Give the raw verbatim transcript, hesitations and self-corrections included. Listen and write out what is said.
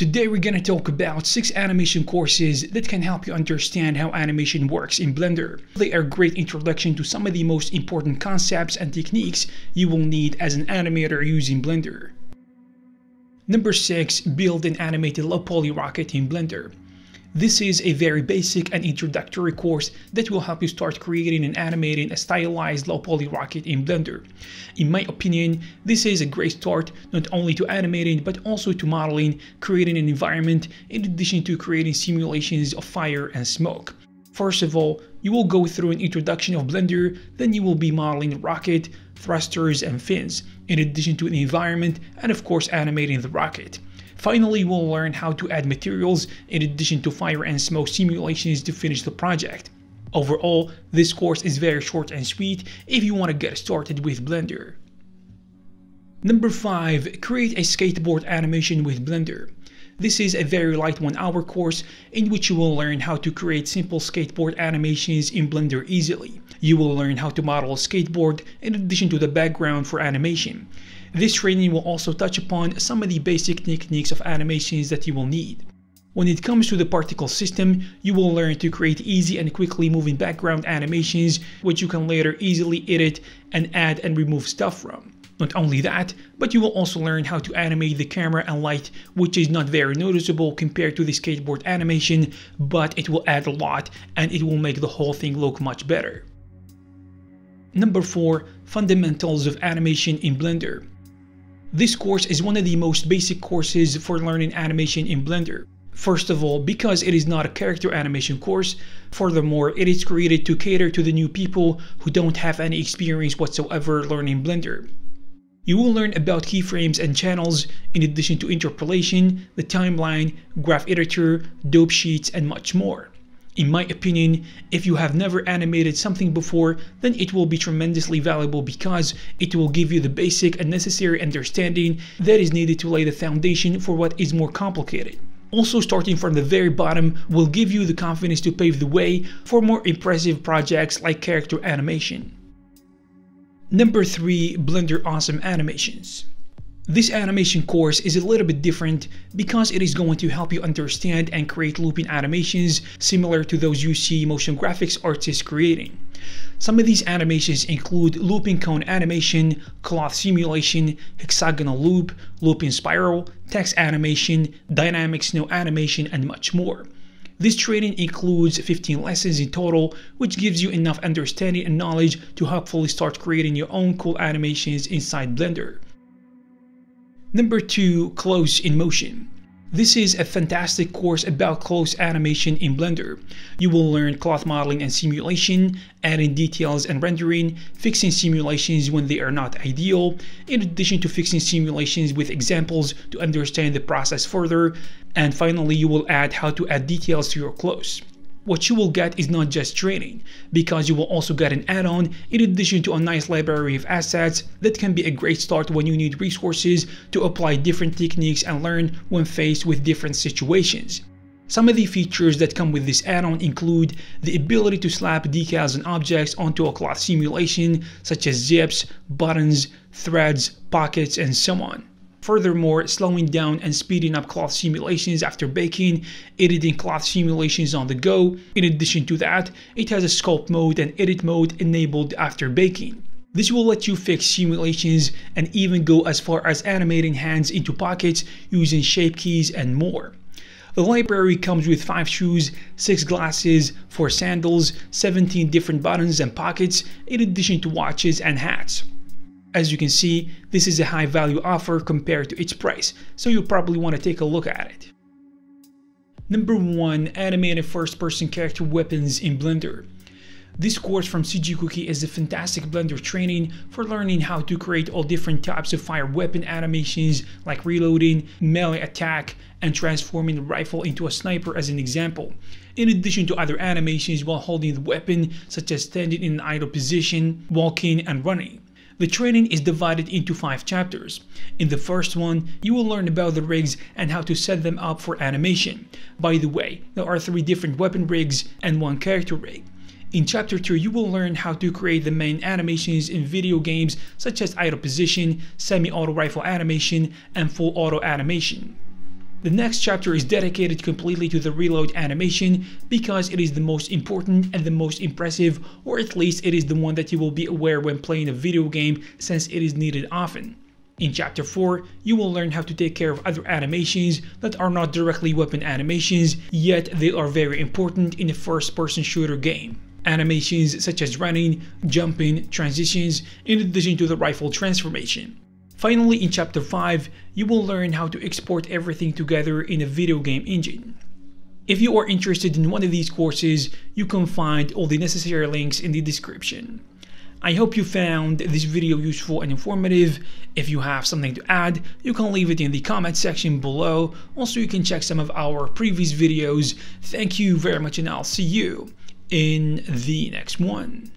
Today we're going to talk about six animation courses that can help you understand how animation works in Blender. They are a great introduction to some of the most important concepts and techniques you will need as an animator using Blender. Number six, build an animated low poly rocket in Blender. This is a very basic and introductory course that will help you start creating and animating a stylized low poly rocket in Blender. In my opinion, this is a great start not only to animating but also to modeling, creating an environment, in addition to creating simulations of fire and smoke. First of all, you will go through an introduction of Blender, then you will be modeling rocket, thrusters and fins, in addition to an environment and of course animating the rocket. Finally, we'll learn how to add materials in addition to fire and smoke simulations to finish the project. Overall, this course is very short and sweet if you want to get started with Blender. Number five, create a skateboard animation with Blender. This is a very light one hour course in which you will learn how to create simple skateboard animations in Blender easily. You will learn how to model a skateboard in addition to the background for animation. This training will also touch upon some of the basic techniques of animations that you will need. When it comes to the particle system, you will learn to create easy and quickly moving background animations, which you can later easily edit and add and remove stuff from. Not only that, but you will also learn how to animate the camera and light, which is not very noticeable compared to the skateboard animation, but it will add a lot and it will make the whole thing look much better. Number four, fundamentals of animation in Blender. This course is one of the most basic courses for learning animation in Blender. First of all, because it is not a character animation course. Furthermore, it is created to cater to the new people who don't have any experience whatsoever learning Blender. You will learn about keyframes and channels, in addition to interpolation, the timeline, graph editor, dope sheets, and much more. In my opinion, if you have never animated something before, then it will be tremendously valuable because it will give you the basic and necessary understanding that is needed to lay the foundation for what is more complicated. Also, starting from the very bottom will give you the confidence to pave the way for more impressive projects like character animation. Number three, Blender Awesome Animations. This animation course is a little bit different because it is going to help you understand and create looping animations similar to those you see motion graphics artists creating. Some of these animations include looping cone animation, cloth simulation, hexagonal loop, looping spiral, text animation, dynamic snow animation, and much more. This training includes fifteen lessons in total, which gives you enough understanding and knowledge to hopefully start creating your own cool animations inside Blender. Number two, Close in Motion. This is a fantastic course about close animation in Blender. You will learn cloth modeling and simulation, adding details and rendering, fixing simulations when they are not ideal, in addition to fixing simulations with examples to understand the process further, and finally you will add how to add details to your clothes. What you will get is not just training, because you will also get an add-on in addition to a nice library of assets that can be a great start when you need resources to apply different techniques and learn when faced with different situations. Some of the features that come with this add-on include the ability to slap decals and objects onto a cloth simulation, such as zips, buttons, threads, pockets, and so on. Furthermore, slowing down and speeding up cloth simulations after baking, editing cloth simulations on the go. In addition to that, it has a sculpt mode and edit mode enabled after baking. This will let you fix simulations and even go as far as animating hands into pockets using shape keys and more. The library comes with five shoes, six glasses, four sandals, seventeen different buttons and pockets, in addition to watches and hats. As you can see, this is a high value offer compared to its price, so you probably want to take a look at it. Number one, animated first person character weapons in Blender. This course from C G Cookie is a fantastic Blender training for learning how to create all different types of fire weapon animations like reloading, melee attack, and transforming the rifle into a sniper as an example, in addition to other animations while holding the weapon such as standing in an idle position, walking, and running. The training is divided into five chapters. In the first one, you will learn about the rigs and how to set them up for animation. By the way, there are three different weapon rigs and one character rig. In chapter two, you will learn how to create the main animations in video games such as idle position, semi-auto rifle animation, and full auto animation. The next chapter is dedicated completely to the reload animation because it is the most important and the most impressive, or at least it is the one that you will be aware when playing a video game since it is needed often. In chapter four, you will learn how to take care of other animations that are not directly weapon animations, yet they are very important in a first-person shooter game. Animations such as running, jumping, transitions, in addition to the rifle transformation. Finally, in chapter five, you will learn how to export everything together in a video game engine. If you are interested in one of these courses, you can find all the necessary links in the description. I hope you found this video useful and informative. If you have something to add, you can leave it in the comment section below. Also, you can check some of our previous videos. Thank you very much and I'll see you in the next one.